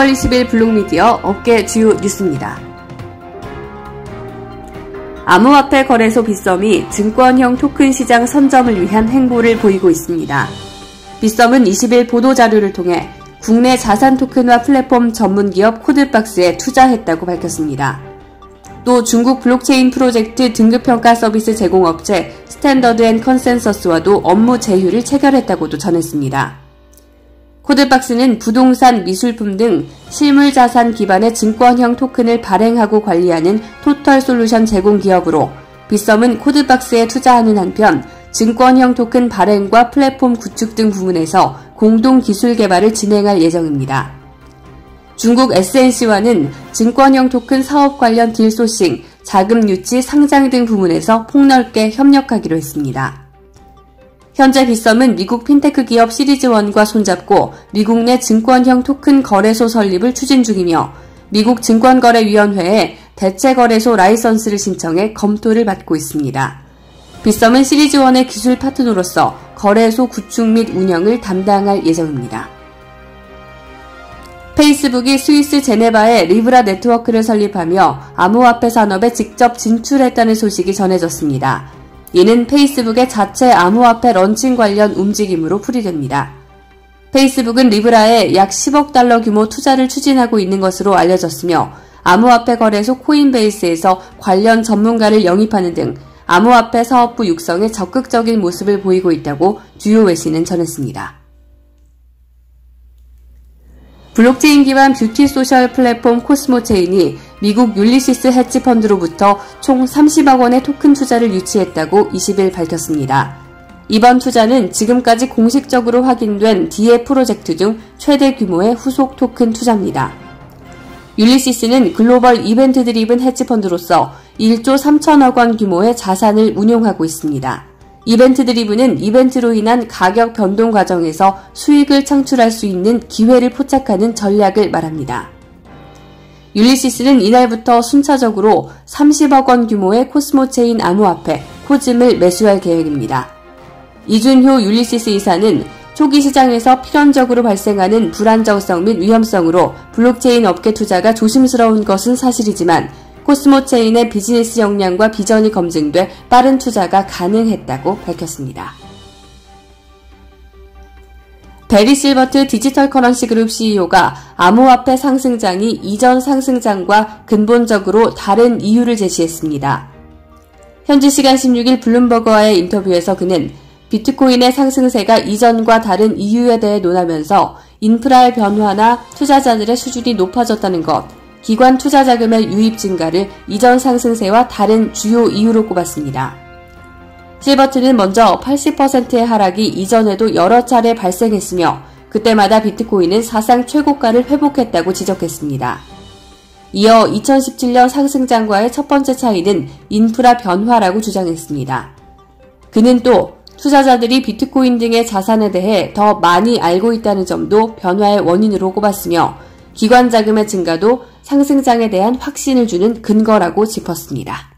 10월 20일 블록미디어 업계 주요 뉴스입니다. 암호화폐 거래소 빗썸이 증권형 토큰 시장 선점을 위한 행보를 보이고 있습니다. 빗썸은 20일 보도자료를 통해 국내 자산 토큰화 플랫폼 전문기업 코드박스에 투자했다고 밝혔습니다. 또 중국 블록체인 프로젝트 등급평가 서비스 제공업체 스탠더드 앤 컨센서스와도 업무 제휴를 체결했다고도 전했습니다. 코드박스는 부동산, 미술품 등 실물자산 기반의 증권형 토큰을 발행하고 관리하는 토털솔루션 제공기업으로 빗썸은 코드박스에 투자하는 한편 증권형 토큰 발행과 플랫폼 구축 등 부문에서 공동 기술 개발을 진행할 예정입니다. 중국 SNC와는 증권형 토큰 사업 관련 딜 소싱, 자금 유치, 상장 등 부문에서 폭넓게 협력하기로 했습니다. 현재 빗썸은 미국 핀테크 기업 시리즈원과 손잡고 미국 내 증권형 토큰 거래소 설립을 추진 중이며 미국 증권거래위원회에 대체거래소 라이선스를 신청해 검토를 받고 있습니다. 빗썸은 시리즈원의 기술 파트너로서 거래소 구축 및 운영을 담당할 예정입니다. 페이스북이 스위스 제네바에 리브라 네트워크를 설립하며 암호화폐 산업에 직접 진출했다는 소식이 전해졌습니다. 이는 페이스북의 자체 암호화폐 런칭 관련 움직임으로 풀이됩니다. 페이스북은 리브라에 약 10억 달러 규모 투자를 추진하고 있는 것으로 알려졌으며 암호화폐 거래소 코인베이스에서 관련 전문가를 영입하는 등 암호화폐 사업부 육성에 적극적인 모습을 보이고 있다고 주요 외신은 전했습니다. 블록체인 기반 뷰티 소셜 플랫폼 코스모체인이 미국 율리시스 헤지펀드로부터 총 30억 원의 토큰 투자를 유치했다고 20일 밝혔습니다. 이번 투자는 지금까지 공식적으로 확인된 DA 프로젝트 중 최대 규모의 후속 토큰 투자입니다. 율리시스는 글로벌 이벤트 드리븐 헤지펀드로서 1조 3천억 원 규모의 자산을 운용하고 있습니다. 이벤트 드리븐은 이벤트로 인한 가격 변동 과정에서 수익을 창출할 수 있는 기회를 포착하는 전략을 말합니다. 율리시스는 이날부터 순차적으로 30억 원 규모의 코스모체인 암호화폐 코즘을 매수할 계획입니다. 이준효 율리시스 이사는 초기 시장에서 필연적으로 발생하는 불안정성 및 위험성으로 블록체인 업계 투자가 조심스러운 것은 사실이지만 코스모체인의 비즈니스 역량과 비전이 검증돼 빠른 투자가 가능했다고 밝혔습니다. 베리 실버트 디지털 커런시 그룹 CEO가 암호화폐 상승장이 이전 상승장과 근본적으로 다른 이유를 제시했습니다. 현지 시간 16일 블룸버그와의 인터뷰에서 그는 비트코인의 상승세가 이전과 다른 이유에 대해 논하면서 인프라의 변화나 투자자들의 수준이 높아졌다는 것, 기관 투자 자금의 유입 증가를 이전 상승세와 다른 주요 이유로 꼽았습니다. 실버트는 먼저 80%의 하락이 이전에도 여러 차례 발생했으며 그때마다 비트코인은 사상 최고가를 회복했다고 지적했습니다. 이어 2017년 상승장과의 첫 번째 차이는 인프라 변화라고 주장했습니다. 그는 또 투자자들이 비트코인 등의 자산에 대해 더 많이 알고 있다는 점도 변화의 원인으로 꼽았으며 기관 자금의 증가도 상승장에 대한 확신을 주는 근거라고 짚었습니다.